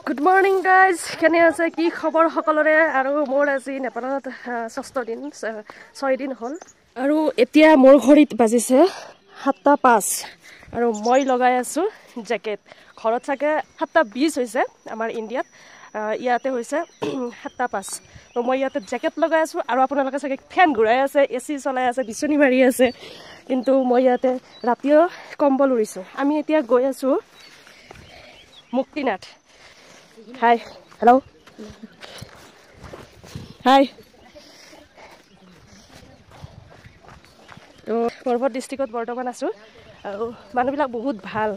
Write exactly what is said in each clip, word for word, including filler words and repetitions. Good morning guys, kani asa ki khabar hakalore aru mor aji Nepalat sixth din six din hol aru etia mor ghorit bajise seven ta five aru moi logai asu jacket khorot thake seven ta twenty hoise amar India iate hoise seven ta five to moi iate jacket logai asu aru apunalaka sage fan gurai ase ac cholai ase bisoni mari ase kintu moi iate ratio kombol urisu ami etia goi asu Muktinath. Hi, hello. Hi. Korpor districtot bortoman asu. Aru manubilak bahut bhal.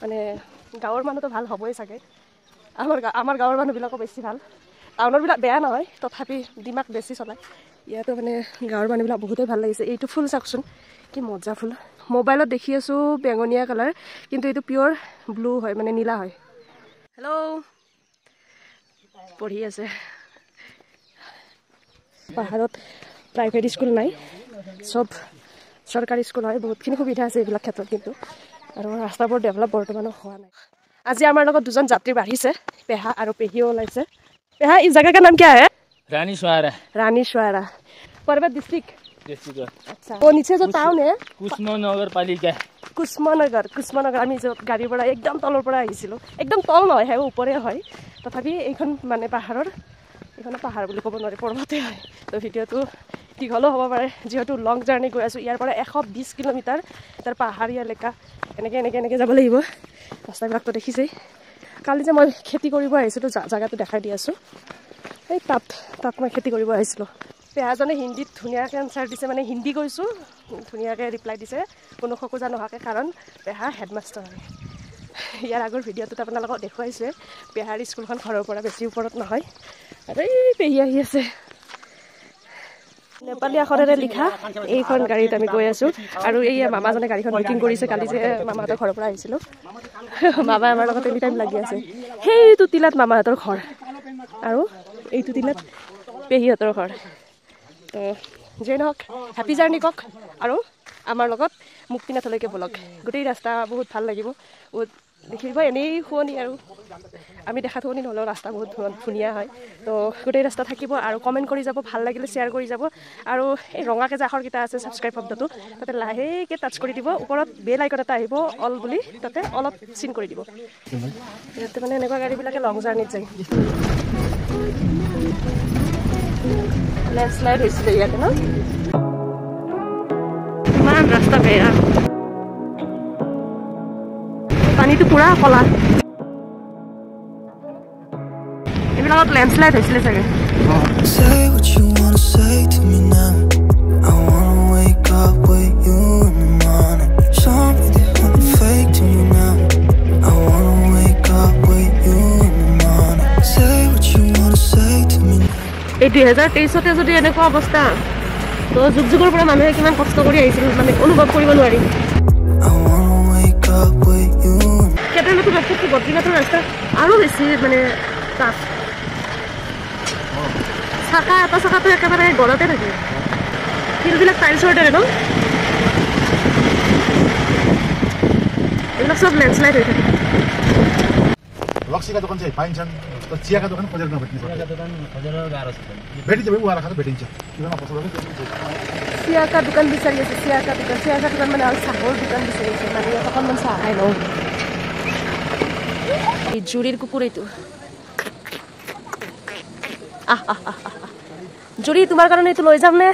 Mane gaor manu to bhal hoboi sage. Amar amar gaor manubilako beshi bhal. Aunor bilak beya na hoy, tothapi dimak beshi cholai. Iya to mane gaor manubilak bahutei bhal lagise. Eitu full section ki moja full. Mobilot dekhi asu bengonia color, kintu eitu pure blue hoy, mane nila hoy. Hello. Pori ase paharot private school nai sob sarkari school hoy bahut khini khubidha ase ebla khetrot kintu aru rasta por develop bortomano hoa nai aji amar logot dujon jatri badhise peha aru pehio olaise peha is jaga ka naam kya hai rani swara rani swara parbat district district acha wo niche jo town hai kusmo nagar palika কুসমানগর কুসমানগর আমি যে গাড়ি বড়া একদম তলৰ পৰা আহিছিল একদম তল নহয় হয় ওপৰে হয় তথাপি এইখন মানে পাহাৰৰ এইখন পাহাৰ বুলি ক'ব নোৱাৰি পৰ্বতে হয় তো ভিডিওটো দীঘলো হ'ব পাৰে যেহেতু লং জাৰ্নি গৈ আছো ইয়াৰ পৰা one hundred twenty কিলোমিটাৰ তাৰ পাহাৰীয়া লেখা এনেকে এনেকে এনেকে যাব লাগিব ৰাস্তাবিলাকটো দেখিছে কালি যে মই খেতি কৰিব আহিছো তো জায়গাটো দেখাই দি আছো এই তাত তাত মই খেতি কৰিব আহিছিল পেহাজনে হিন্দীত ধুনিয়াকৈ আনসার দিছে মানে হিন্দী কৈছো ধুনিয়াকৈ ৰিপ্লাই দিছে কোনো খকো জানো হাকে কাৰণ পেহা হেডমাস্টাৰ হয় ইয়াৰ আগৰ ভিডিঅ'টোত আপোনালোকক দেখুৱাইছে পেহাৰ স্কুলখন ঘৰৰ পৰা বেছি ওপৰত নহয় আৰে পেহি আহি আছে নেপালী আখৰেৰে লিখা এইখন গাড়ীত আমি গৈ আছো আৰু এই মামাজনে গাড়ীখন বুকিং কৰিছে কালি যে মামাহঁতৰ ঘৰৰ পৰা আহিছিল মামা আমাৰ লগত এনি টাইম লাগি আছে সেইটো তিলাত মামাহঁতৰ ঘৰ আৰু এইটো তিলাত পেহিহঁতৰ ঘৰ জেনক হ্যাপি জার্নি কক আৰু আমাৰ লগত মুক্তিনাথলৈকে বলক গোটেই ৰাস্তা বহুত ভাল লাগিব ও দেখিব এনেই শুনি আৰু আমি দেখা থনি নহলো ৰাস্তা বহুত ধুনীয়া হয় তো গোটেই ৰাস্তা থাকিব আৰু কমেন্ট কৰি যাব ভাল লাগিলে শেয়াৰ কৰি যাব আৰু এই ৰঙা কে জাখৰ কিটা আছে সাবস্ক্রাইব শব্দটো তাতে লাহেকে টাচ কৰি দিব ওপৰত বেল আইকন এটা আহিব অল বুলি তাতে অলপ চিন কৰি দিব ইয়াতে মানে এনেকুৱা গাড়ীবিলাকে লং জার্নিত যায় landslide হৈছিল ইয়াতে ন মান ৰাস্তা বেয়া পানীটো পুৰা কলা এইবিলাকত landslide হৈছিল চাগে এই twenty twenty-three তে যদি এনেকুৱা অৱস্থা তো যুগ যুগৰ পৰা মানুহে কিমান কষ্ট কৰি আহিছিল মানে অনুভৱ কৰিব নোৱাৰি কেটালটো ৰাস্তাটো বদ্ৰীনাথৰ ৰাস্তা আৰু বেছি মানে টাফ সাকা এটা সাকাটো একেবাৰে গলতে থাকে কিলবিলাক টাইলছৰ দৰে ন এইবিলাক সব লেন্সলাইড হৈ থাকে लक्सीको दोकान चाहिँ पाइन्छ त चियाको दोकान खोजेर नभेट्ने पर्छ चियाको दोकान खोजेर गाह्रो छ भेटिन्छ भए उहाँलाई खाना भेटिन्छ किनमा पसल पनि चियाको दोकान बिचारिएछ चियाको दोकान चियाको दोकान माने अल सागोर दोकान बिचारिएछ माने यो दोकान मान्छे आएनौ ए जुरीर कुकुर एतु आ आ आ जुरी তোমার কারণে তো লই যাম না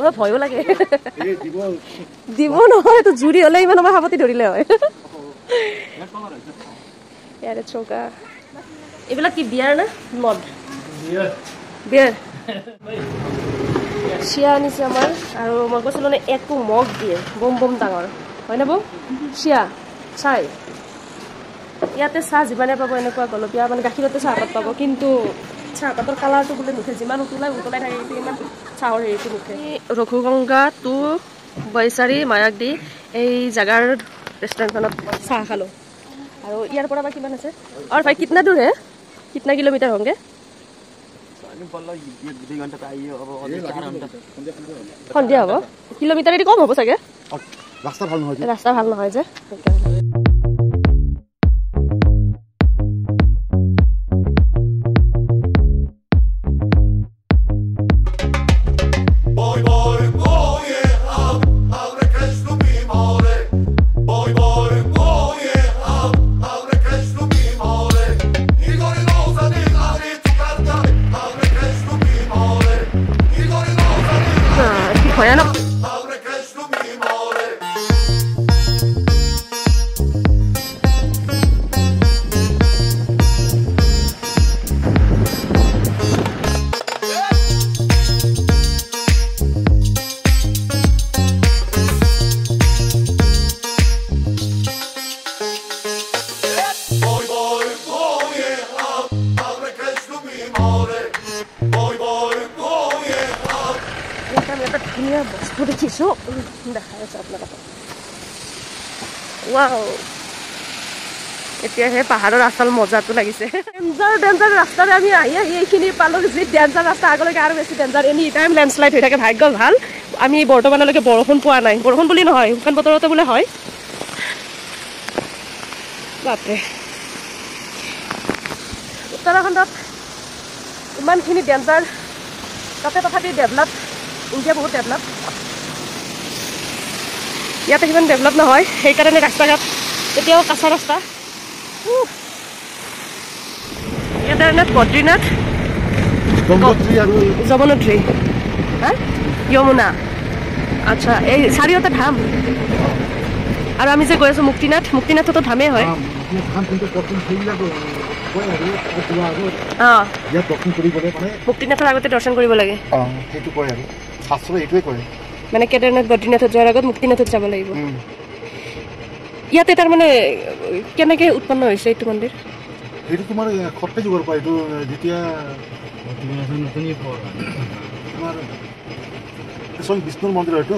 ও ভয়ও লাগে এ দিব দিব নহয় তো জুরি হলে ইমান আমার হাবতি ধরিলে হয় ইয়ারে চোকা এগুলা কি বিয়ার না মদ বিয়ার বিয়ার শিয়া নিছে আমার আর আমার গোছলনে একটু মগ দিয়ে বম বম ডাঙর হয় না বম শিয়া চাই ইয়াতে চা জীবনে পাবো এনেকুৱা গলপিয়া মানে গাখিৰতে চা পাত পাবো কিন্তু চাপাতৰ কালাৰটো বুলে মুখে যিমান উতলাই উতলাই থাকে ইমান চাউৰ হেৰিটো মুখে ৰঘুগঙ্গা টু বৈচাৰী মায়াক দি এই জাগাৰ ৰেষ্টুৰেণ্টখনত চাহ খালো আৰু ইয়াৰ পৰা বা কিমান আছে আৰু ভাই কিতনা দূৰ হে কিতনা কিলোমিটাৰ হংগে সন্ধিয়া হ'ব কিলোমিটাৰ এটি কম হ'ব চাগে রাস্তা ভালো হয় রাস্তা ভালো হয় যে wow, এতিয়া হে পাহাৰৰ আসল মজাটো লাগিছে। ডেঞ্জাৰ ডেঞ্জাৰ ৰাস্তাৰে আমি আহি এইখিনি পালো যে ডেঞ্জাৰ ৰাস্তা আগলৈকে আৰু বেছি ডেঞ্জাৰ এনি টাইম লেণ্ডস্লাইড হৈ থাকে ভাগ্য ভাল। আমি বৰ্তমানলৈকে বৰষুণ পোৱা নাই, বৰষুণ বুলি নহয় শুকান বতৰতে বোলে হয়। বাপৰে উত্তৰাখণ্ডত ইমানখিনি ডেঞ্জাৰ তাতে তথাপি ডেভেলপ ইণ্ডিয়া বহুত ডেভেলপ। ইয়াতে কিমান ডেভেলপ নহয় সেইকাৰণে ৰাস্তা ঘাট এতিয়াও কাঁচা ৰাস্তা। ইয়াতে নাথ বদ্ৰীনাথ যমুনত্ৰী যমুনা আচ্ছা এই চাৰিওটা ধাম আৰু আমি যে গৈ আছো মুক্তিনাথ মুক্তিনাথতো ধামেই হয়। মুক্তিনাথৰ আগতে দৰ্শন কৰিব লাগে মানে কেদাৰনাথ বদ্ৰীনাথত যোৱাৰ আগত মুক্তিনাথত যাব লাগিব। ইয়াতে তাৰ মানে কেনেকৈ উৎপন্ন হৈছে এইটো মন্দিৰ এইটো তোমাৰ খট্টে যুগৰ পৰা এইটো যেতিয়া বিষ্ণুৰ মন্দিৰ হয়তো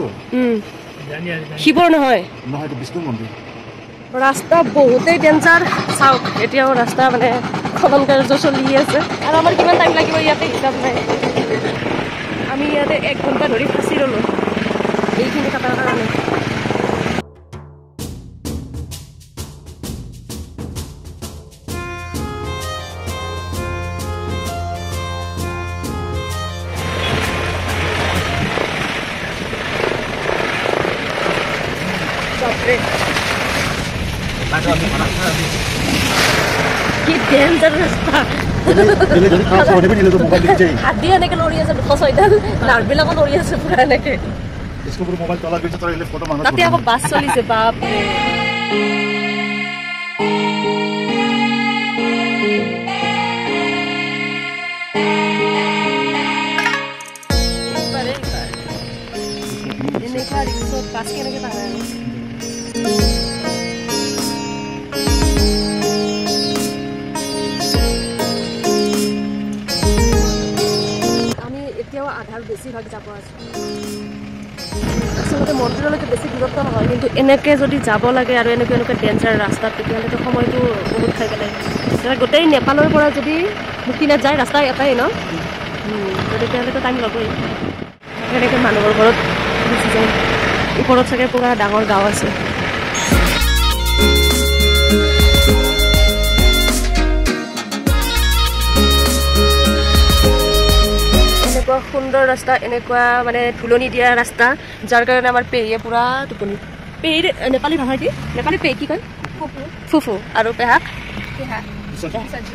শিৱৰ নহয় নহয় এইটো বিষ্ণুৰ মন্দিৰ। ৰাস্তা বহুতেই ডেঞ্জাৰ চাওক এতিয়াও ৰাস্তা মানে খনন কাৰ্য চলি আছে আৰু আমাৰ কিমান টাইম লাগিব ইয়াতে হিচাপ নাই। আমি ইয়াতে এক ঘণ্টা ধৰি ফাঁচি ৰ'লোঁ। এইখিনি কথা কাৰণে কি ডেঞ্জাৰ ৰাস্তা আদি এনেকে লৰি আছে দুশ ছয়ডাল নাৰবিলাকো লৰি আছে পুৰা এনেকে মোবাইল তলা গৈছে তাৰ ফটো মানুহ তাতে আকৌ বাছ চলিছে বাপ এনেকুৱা ৰিক্সত বাছ কেনেকে পায়। বেছিভাগ যাব আছে আচলতে মন্দিৰলৈকে বেছি দূৰত্ব নহয় কিন্তু এনেকৈ যদি যাব লাগে আৰু এনেকৈ এনেকুৱা ডেঞ্জাৰ ৰাস্তাত তেতিয়াহ'লেতো সময়টো বহুত খাই পেলাই গোটেই নেপালৰ পৰা যদি মুক্তিনাথ যায় ৰাস্তা এটাই ন তেতিয়াহ'লেতো টাইম ল'বই। এনেকৈ মানুহৰ ঘৰত গুচি যায় ওপৰত চাগে পূৰা ডাঙৰ গাঁও আছে। সুন্দৰ ৰাস্তা এনেকুৱা মানে ধুলনি দিয়া ৰাস্তা যাৰ কাৰণে আমাৰ পেহীয়ে পুৰা টোপনি পেহীৰ নেপালী ভাষা কি নেপালী পেহী কি কয় ফুফু আৰু পেহাক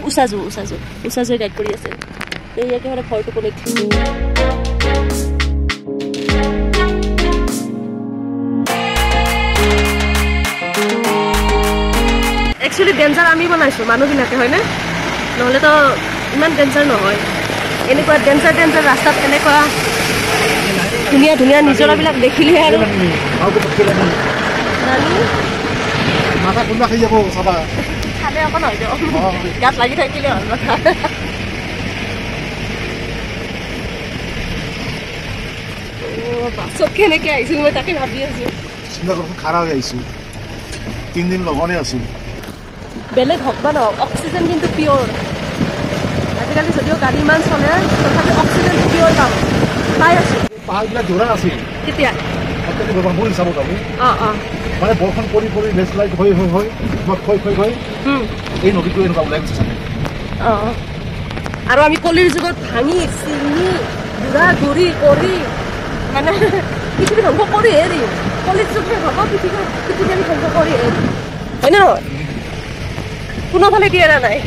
উষাজু উষাজু উষাজুৱে গাইড কৰি আছে পেহীয়ে একেবাৰে ঘৰ টোপনিত। একচুৱেলি ডেঞ্জাৰ আমি বনাইছোঁ মানুহবিলাকে হয়নে নহ'লেতো ইমান ডেঞ্জাৰ নহয়। এনেকুৱা ডেঞ্জাৰ ডেঞ্জাৰ ৰাস্তাত এনেকুৱা ধুনীয়া ধুনীয়া নিজৰাবিলাক দেখিলে আৰু গাত লাগি থাকিলে হ'ল কথা। বাছত কেনেকে আহিছো মই তাকে ভাবি আছো খাৰা হৈ আহিছো তিনিদিন লগনে আছো বেলেগ হওক বা নহওক অক্সিজেন কিন্তু পিয়ৰ। আজিকালি যদিও গাড়ী ইমান চলে তথাপি অক্সিজেন পিয়ৰ পাওঁ পাই আছোঁ। পাহাৰবিলাক জোৰা আছিল তেতিয়া অত্যন্ত গৰম পৰিল চাব আমি অ অ মানে বৰখন পৰি পৰি বেছলাইট হৈ হৈ হৈ খৈ খৈ গৈ হুম এই নদীটো এনেকুৱা ওলাই গৈছে অ আৰু আমি কলিৰ যুগত ভাঙি চিনি জোৰা জৰি কৰি মানে কিছু ধ্বংস কৰি এৰি কলিৰ যুগত হ'ব কিছু কিছু আমি ধ্বংস কৰি এৰি হয় না কোনো ফালে দিয়া নাই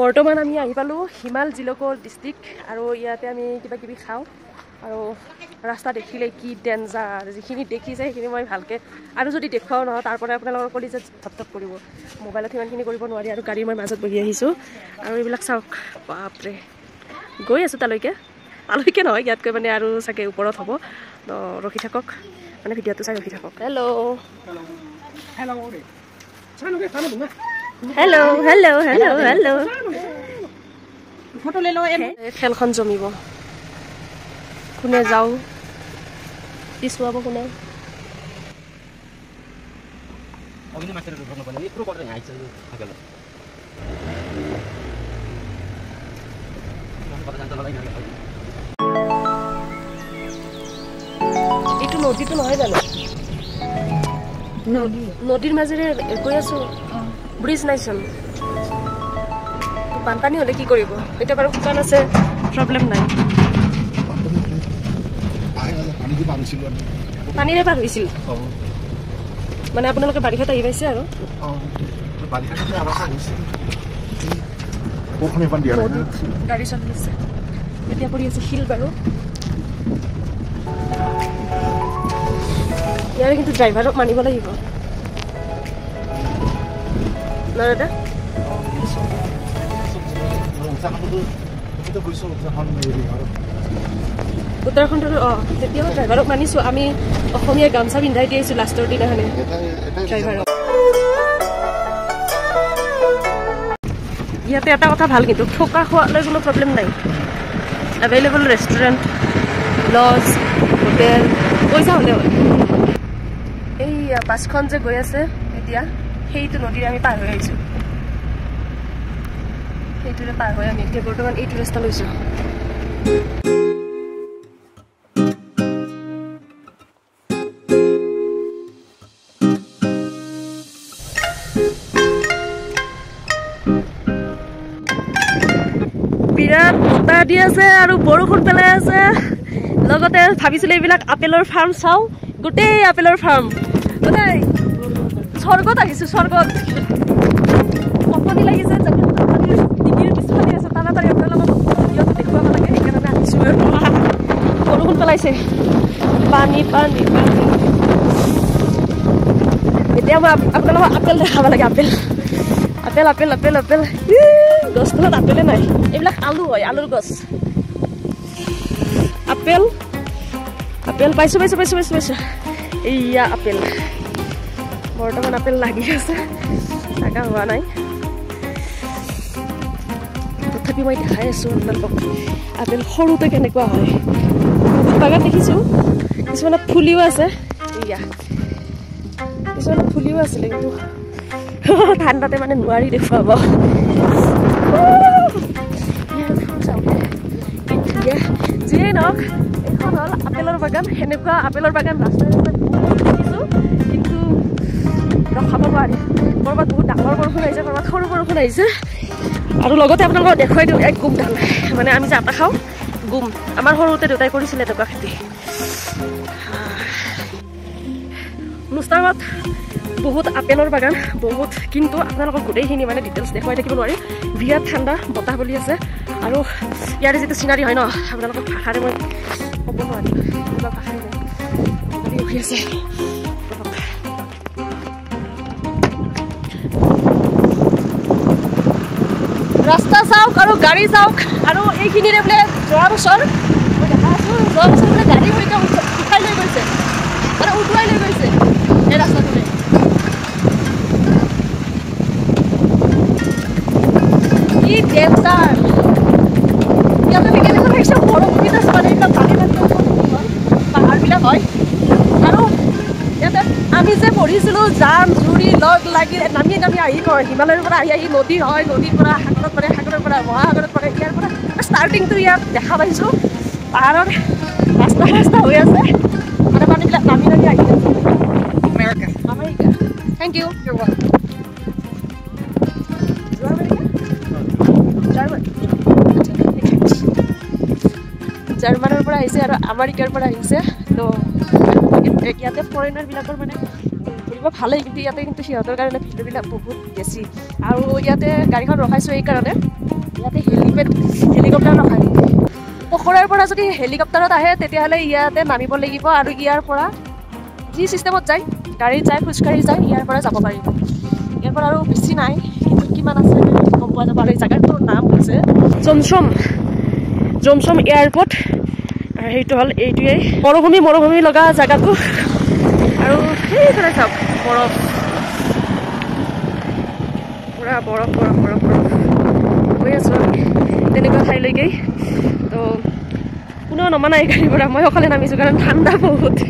বৰ্তমান আমি আহি পালো হিমাল জিলকৰ ডিস্ট্রিক্ট আৰু ইয়াতে আমি কিবা কিবি খাও আৰু ৰাস্তা দেখিলে কি ডেঞ্জাৰ যিখিনি দেখি যায় সেইখিনি মই ভালকে আৰু যদি দেখাও নহয় তাৰ পৰা আপোনালোকৰ কলি যে ধপধপ কৰিব মোবাইলত ইমানখিনি কৰিব নোৱাৰি আৰু গাড়ী মই মাজত বহি আহিছো আৰু এইবিলাক চাওক বাপৰে গৈ আছো তালৈকে তালৈকে নহয় ইয়াতকৈ মানে আৰু সাকে ওপৰত হ'ব তো ৰখি থাকক মানে ভিডিঅটো চাই ৰখি থাকক hello' hello' hello' Hello, hello, hello, hello. Foto lelo em. Khelkhan jomibo. Kune jao. Pisuabo kune. Ogini matero rokhno pani. Ipro kodre aichan agalo. Itu nodi to noy jano. Nodi. Nodir majere koi aso. Bridge nation. Panpani hole ki koribo. Eta baru kukan ase problem nai. Pani di pan silu. Pani re par hoisil. O. Mane apnaloke bari khata ibaise aro. O. Bari khata abasa hoisil. Okhne pan dia. Gari shot lise. Eta pori ase hill baru. Yare kintu driver ok mani bola hibo. Nada ada? Uttarakhand itu, oh, setiap driver manis, kami, kami ya gamsa bindai dia itu last story dah ni. Driver. Ia tiada kata hal gitu. Thoka kuat lagi guna problem nai. Available restaurant, lodge, hotel, kau sah oleh. Eh, pas konser gaya se, dia. Itu nodi kami paru ya itu. Itu le paru ya, mereka berdoa itu restal itu. Biar tadi aja, aru boru kurang pelai aja. Logat ya, habis itu le bilang apelor farm sao, gede apelor farm. Betul. Sorgot lagi sih sorgot. Apa ni lagi sih? Jadi di kiri di sebelah ni setanah tadi apa lama? Dia tu dikubur lagi ni kerana ada suara. Kalau pun pelai sih. Pani pani pani. Itu apa? Apa kalau apel dah apa lagi apel? Apel apel apel apel. Gos tu lah apelnya nai. Ini lah alu ay alu gos. Apel apel. Pasu pasu pasu pasu pasu. Iya apel. Bortoman apel lagi asa, agak hujan ay. Tetapi mau dikaya suruh nembok. Apel haru tak kena kuah ay. Bagat dekhi su, ismana puli wasa, iya. Ismana puli wasa lagi tu. Tahan bate mana nuari dek bawa. Ya, sampai. Ya, jadi nak, ekor hal apel orang bagan, kena kuah apel orang bagan rasa. Khabar baru baru dakbar baru pun aja, baru baru baru pun aja. Aduh logo tu apa nang kau dekoi tu, eh gum dah. Mana kami jatah kau, gum. Amar koru tu dekoi kau di sini tu kau kiti. Mustahil, banyak apelor bagan, banyak. Kintu apa nang kau gudai ini mana details dekoi dekik baru ada. Biar thanda, botah beli aja. Aduh, yari itu sinari hina. Apa nang kau pakai mana? Apa baru ada? Apa pakai mana? Aduh, biasa. Rasta sauk, aru gari sauk, aru ek hi nire bole jorabu sor. America. America. Thank you. You're welcome. German. German or para ise aru American para ise to yate foreigner bilakor mane puriba bhalai kintu yate kintu sihator karone bidor bilak bahut gesi aru yate gari khon rokhaiso ei karone yate helipad helicopter rokhai pokorar para jodi helicopter ot ahe tetia hale yate namibo lagibo aru iar para ji system ot jai gari jai pushkari jai iar para jabo paribo iar para aru bisi nai kintu kiman ase kompoza pare jagar to naam hoise Chomsom Chomsom airport ar heito hol eituei morobhumi morobhumi laga jaga ku aru hei kora sob borof pura borof pura borof hoi aso teneka thai loi gei to kuno namanai gari pura moi okale namisu karon thanda bahut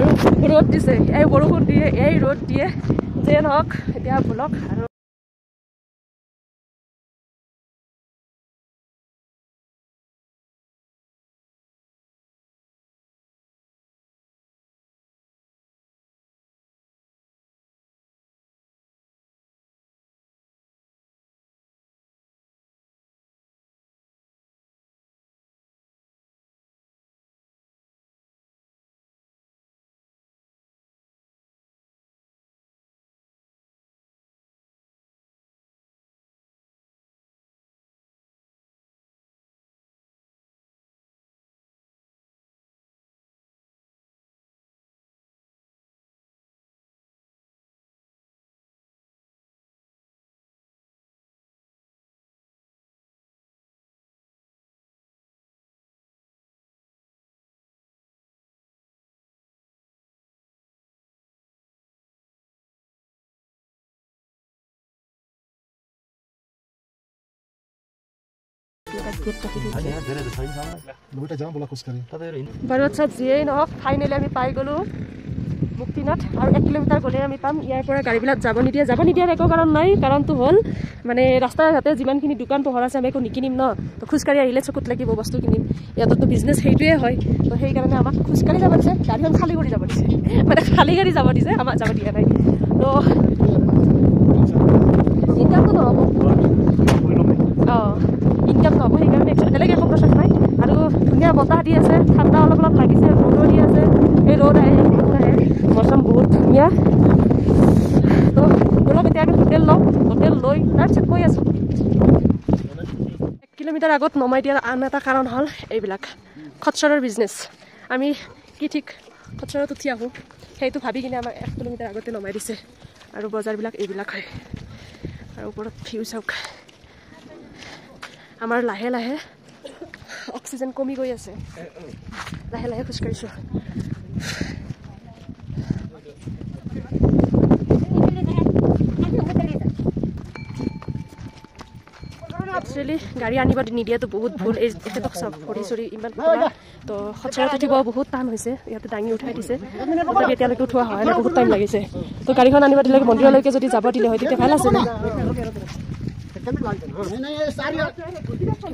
aru road dise ei borokhon diye ei road diye jen hok etia blok aru Barot sab jiyei nohok finally ami pai golu Muktinath aru ek kilometer gole ami pam iar pora gari bilak jabo nidia jabo nidia eko karon nai karon tu hol mane rasta hate jiman khini dukan pohora ase ami eko nikinim no to khuskari ahile chokut lagibo bostu kinim yato to business heitue hoy to hei karone amak khuskari jabo dise garikhon khali gori jabo dise mane khali gari jabo dise amak jabo dia nai to eta to no oh Jam no boi karone ekta lage ekta shot nai aru dunia botah di ase khanda olop olop lagise road di ase ei road ahe mosom bahut dunia to bola bete age hotel lo hotel loi tar se koi asu এক kilometre agot nomai diar ana ta karon hol ei bilak khotsorer business ami ki thik khotsorot uthi ahu hei tu bhabi kine amar এক kilometre agote nomai dise aru bazar bilak ei bilak hoy aru porot view sauk Amar lahe lahe oxygen komi goi ase lahe lahe khush karisu actually gari aniba nidia to bahut bhul ei eto sob khori sori iman pura to khotchara uthibo bahut tan hoise iate dangi uthai dise to ketia leke uthwa hoy na bahut time lagise to gari khon aniba dile mondir leke jodi jaba dile hoy tete bhal ase na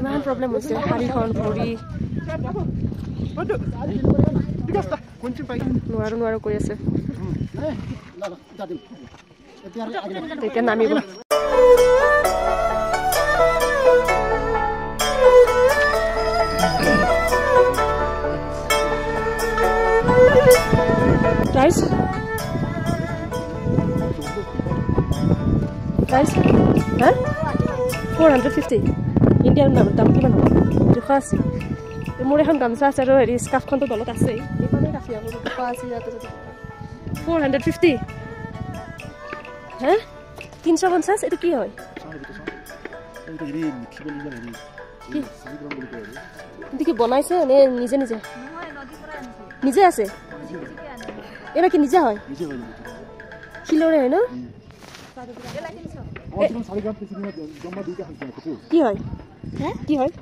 Mana problem mesti hari kon puri. Nuaru nuaru koi ase. Teken nami bo. Guys. Guys. Hah? four hundred fifty Indian number dam kiman ho dukhasi e more han gamsa ase aro heri scarf khon to dolot ase e pane rakhi aro dukhasi jato four hundred fifty ha three fifty eto ki hoy কি বনাইছে নে নিজে নিজে নহয় নদী পড়া আছে নিজে আছে এরা কি নিজে হয় নিজে হয় কিলোরে হয় না এলা কিনছো অথম সারি গাপ পিছনে জম্মা দুইটা হয় কি হয় হ্যাঁ কি হয়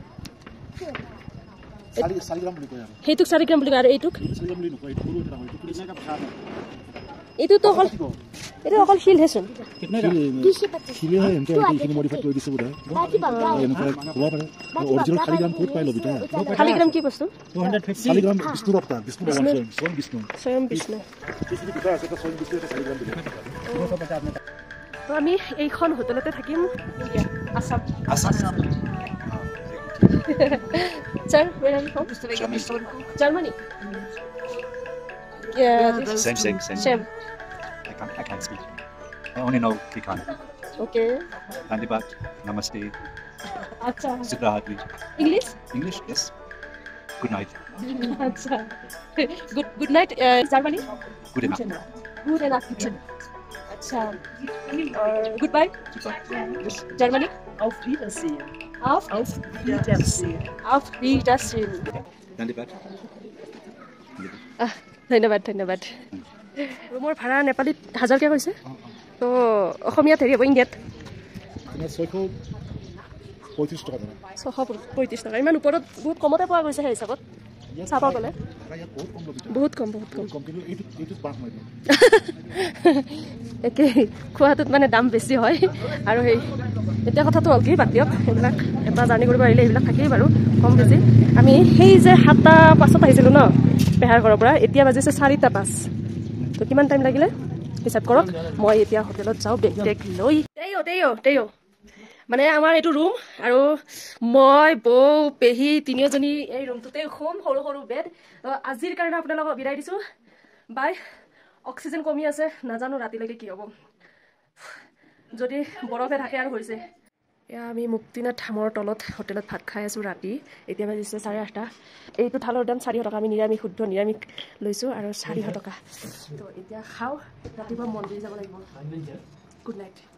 সারি সারি গ্রাম বলি কয় হেতুক সারি গ্রাম বলি আর এইটুক সারি গ্রাম বলি নকয় পুরো এটা হয় টুকরি জায়গা ভাষা এইটো তো হল এটা অকল শিল হেছন কিতনা কিছে পাতে শিল হয় এমতে এখানে মডিফাই করে দিছে বুড়া বাকি বাংলা খোলা পারে অরিজিনাল খালি গ্রাম ফুট পাইলো বিটা খালি গ্রাম কি বস্তু দুই শূন্য পাঁচ খালি গ্রাম বিষ্ণু রপ্তা বিষ্ণু বংশ সোম বিষ্ণু সোম বিষ্ণু বিষ্ণু বিটা আছে তো সোম বিষ্ণু এটা খালি গ্রাম বিটা তো আমি এইখন হোটেলতে থাকিম আসাম আসাম স্যার মেরাম phone Germany same same same I can't, I can't speak. I only know Kikana. Okay. Dandibat, Namaste. Acha. Sukrahadri. English? English, yes. Good night. Acha. Good, good night, uh, Germany? Good enough. Good enough kitchen. Acha. Uh, goodbye. Yes. Germany? Auf Wiedersehen. Auf? Auf Wiedersehen. Auf Wiedersehen. Dandibat. Ah, Dandibat, Dandibat. Rumor bhara Nepali one thousand kya hoise to Assamia theri hobo inget six thirty-five taka six thirty-five taka iman uporot bahut komote poa goise he hisabot sapa gole bahut kom bahut kom company eight eight back mai eke khoatut mane dam beshi hoy aro hei eta kotha to alki bat diot eblak eta jani kori parile eblak thakei baru kom beshi ami hei je hata pasot aisilu na behar gorar pora etia bajise four thirty-five তো কিমান টাইম লাগিলে হিসাব কৰক মই এতিয়া হোটেলত যাও বেগ টেক লৈ দেও দেও দেও মানে আমাৰ এটো রুম আৰু মই বৌ পেহি তিনিজনী এই রুমটোতে খুব হৰু হৰু বেড আজিৰ কাৰণে আপোনালোকক বিদায় দিছো বাই অক্সিজেন কমি আছে নাজানো ৰাতিলৈকে কি হ'ব যদি বৰফে থাকে আৰু হৈছে ইয়া আমি মুক্তিনাথ ঠামৰ তলত হোটেলত ভাত খাই আছো ৰাতি এতিয়া বাজিছে four thirty-eight এইটো থালৰ দাম four hundred টকা আমি নিৰামি শুদ্ধ নিৰামি লৈছো আৰু four hundred টকা তো এতিয়া খাও ৰাতিপুৱা মন্দিৰ যাব লাগিব গুড নাইট